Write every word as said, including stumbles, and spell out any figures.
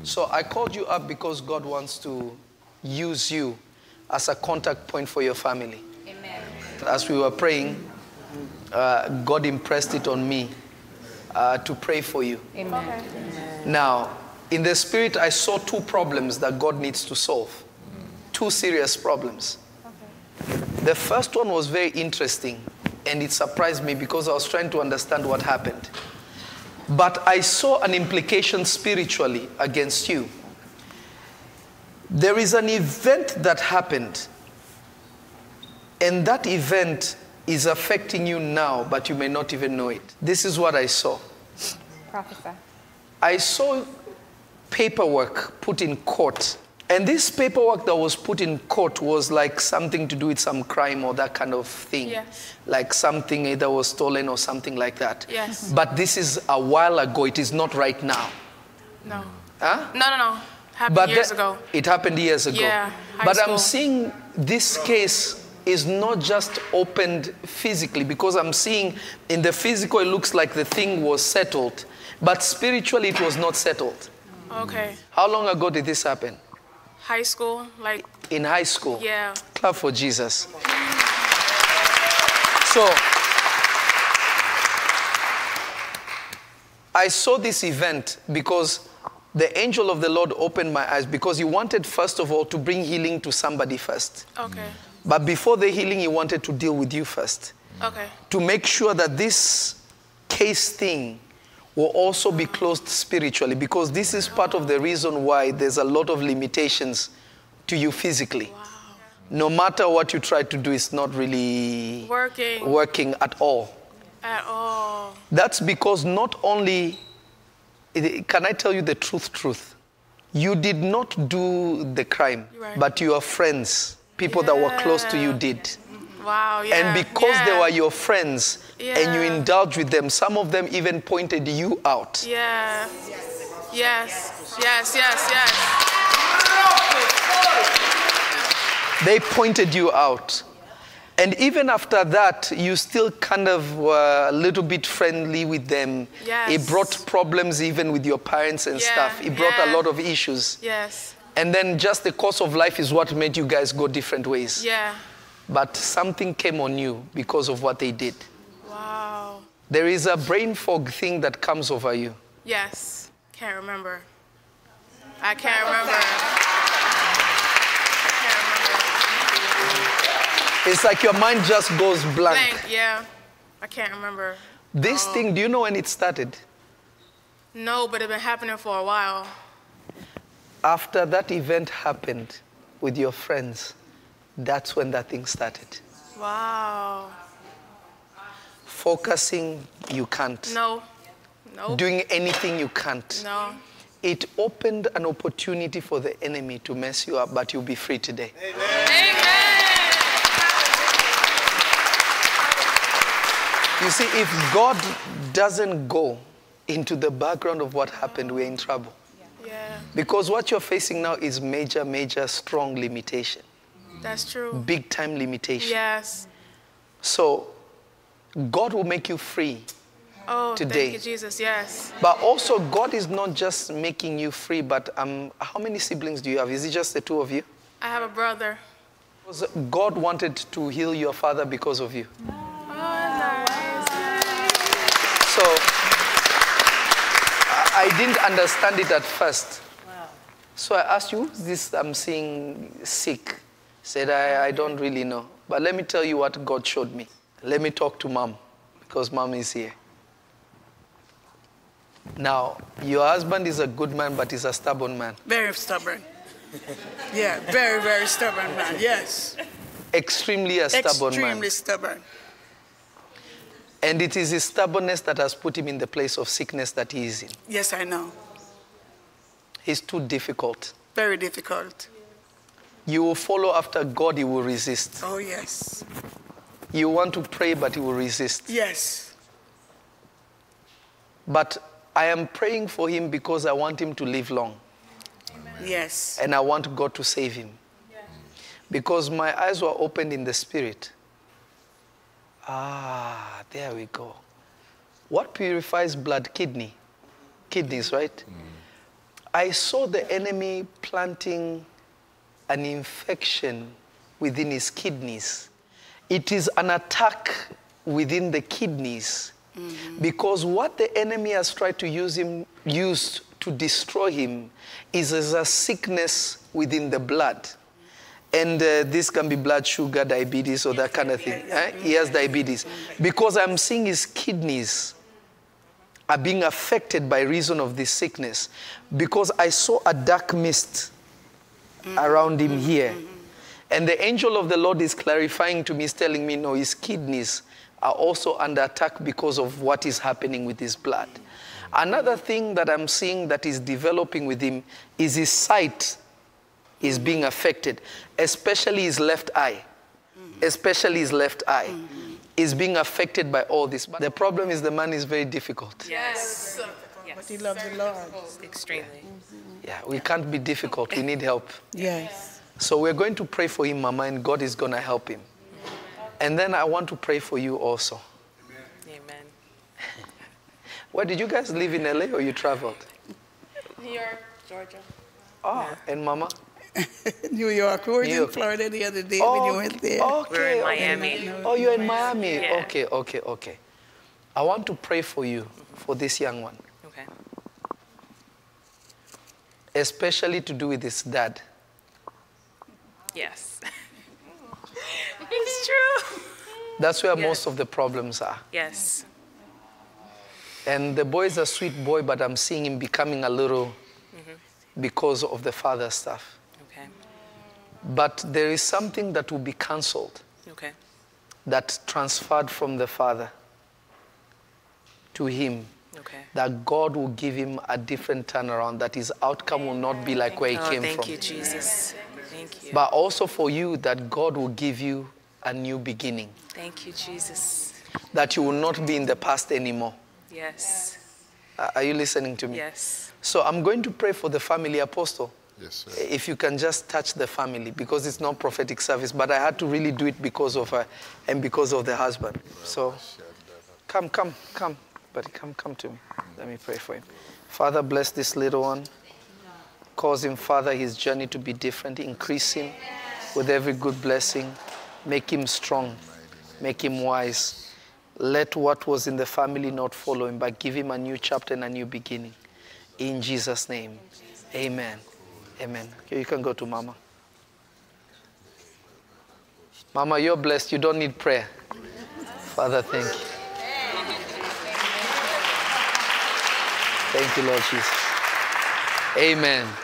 Mm. So I called you up because God wants to use you as a contact point for your family. Amen. As we were praying, uh, God impressed it on me uh, to pray for you. Amen. Okay. Now, in the spirit, I saw two problems that God needs to solve. Mm. Two serious problems. Okay. The first one was very interesting, and it surprised me because I was trying to understand what happened. But I saw an implication spiritually against you. There is an event that happened, and that event is affecting you now, but you may not even know it. This is what I saw. Prophesy. I saw paperwork put in court, and this paperwork that was put in court was like something to do with some crime or that kind of thing. Yes. Like something either was stolen or something like that. Yes. But this is a while ago. It is not right now. No. Huh? No, no, no. Happened but years ago. It happened years ago. Yeah, but school. I'm seeing this case is not just opened physically, because I'm seeing in the physical it looks like the thing was settled, but spiritually it was not settled. Okay. How long ago did this happen? High school, like. In high school? Yeah. Clap for Jesus. So, I saw this event because the angel of the Lord opened my eyes, because he wanted, first of all, to bring healing to somebody first. Okay. But before the healing, he wanted to deal with you first. Okay. To make sure that this case thing will also be closed spiritually, because this is part of the reason why there's a lot of limitations to you physically. Wow. No matter what you try to do, it's not really working, working at all. At all. That's because not only... Can I tell you the truth, truth? You did not do the crime, right, but your friends, people yeah. that were close to you did. Wow, yeah. And because yeah. they were your friends yeah. and you indulged with them, some of them even pointed you out. Yeah. Yes, yes, yes, yes. yes. They pointed you out. And even after that, you still kind of were a little bit friendly with them. Yes. It brought problems even with your parents and yeah, stuff. It brought yeah. a lot of issues. Yes. And then just the course of life is what made you guys go different ways. Yeah. But something came on you because of what they did. Wow. There is a brain fog thing that comes over you. Yes. Can't remember. I can't remember. It's like your mind just goes blank. Blank, yeah. I can't remember. This um, thing, do you know when it started? No, but it's been happening for a while. After that event happened with your friends, that's when that thing started. Wow. Focusing, you can't. No. Nope. Doing anything, you can't. No. It opened an opportunity for the enemy to mess you up, but you'll be free today. Amen. Amen. You see, if God doesn't go into the background of what happened, we're in trouble. Yeah. Because what you're facing now is major, major, strong limitation. That's true. Big time limitation. Yes. So, God will make you free oh, today. Thank you, Jesus, yes. But also, God is not just making you free, but um, how many siblings do you have? Is it just the two of you? I have a brother. God wanted to heal your father because of you. So, I didn't understand it at first. Wow. So I asked you, this I'm seeing sick. Said, I, I don't really know. But let me tell you what God showed me. Let me talk to Mom, because Mom is here. Now, your husband is a good man, but he's a stubborn man. Very stubborn. Yeah, very, very stubborn man, yes. Extremely a stubborn man. Extremely stubborn. And it is his stubbornness that has put him in the place of sickness that he is in. Yes, I know. He's too difficult. Very difficult. You will follow after God, he will resist. Oh, yes. You want to pray, but he will resist. Yes. But I am praying for him because I want him to live long. Amen. Yes. And I want God to save him. Yes. Because my eyes were opened in the spirit. Ah, there we go. What purifies blood? Kidney. Kidneys, right? Mm. I saw the enemy planting an infection within his kidneys. It is an attack within the kidneys, mm-hmm. because what the enemy has tried to use him, used to destroy him is as a sickness within the blood. And uh, this can be blood sugar, diabetes, or that kind of thing. Eh? He has diabetes. Because I'm seeing his kidneys are being affected by reason of this sickness. Because I saw a dark mist around him here. And the angel of the Lord is clarifying to me, is telling me, no, his kidneys are also under attack because of what is happening with his blood. Another thing that I'm seeing that is developing with him is his sight is being affected, especially his left eye, mm-hmm. especially his left eye mm-hmm. is being affected by all this. But the problem is the man is very difficult. Yes. yes. But he loves the Lord. Extremely. Mm-hmm. Yeah, we can't be difficult. We need help. Yes. So we're going to pray for him, Mama, and God is going to help him. Amen. And then I want to pray for you also. Amen. Amen. Where did you guys live in L A or you traveled? New York, Georgia. Oh, yeah. And Mama? New York. We were in Florida the other day oh, when you went there. Okay. We're in Miami. Oh, you're in Miami. Yeah. Okay, okay, okay. I want to pray for you, for this young one. Okay. Especially to do with his dad. Yes. It's true. That's where yes. most of the problems are. Yes. And the boy is a sweet boy, but I'm seeing him becoming a little mm-hmm. because of the father stuff. But there is something that will be cancelled, okay. that transferred from the father to him, okay. that God will give him a different turnaround, that his outcome will not be like where he oh, came thank from. Thank you, Jesus. Thank you. But also for you, that God will give you a new beginning. Thank you, Jesus. That you will not be in the past anymore. Yes. Uh, are you listening to me? Yes. So I'm going to pray for the family, Apostle. Yes, sir. If you can just touch the family, because it's not prophetic service, but I had to really do it because of her and because of the husband. So come, come, come, buddy, come, come to me. Let me pray for him. Father, bless this little one. Cause him, Father, his journey to be different. Increase him with every good blessing. Make him strong. Make him wise. Let what was in the family not follow him, but give him a new chapter and a new beginning. In Jesus' name, amen. Amen. Okay, you can go to Mama. Mama, you're blessed. You don't need prayer. Father, thank you. Thank you, Lord Jesus. Amen.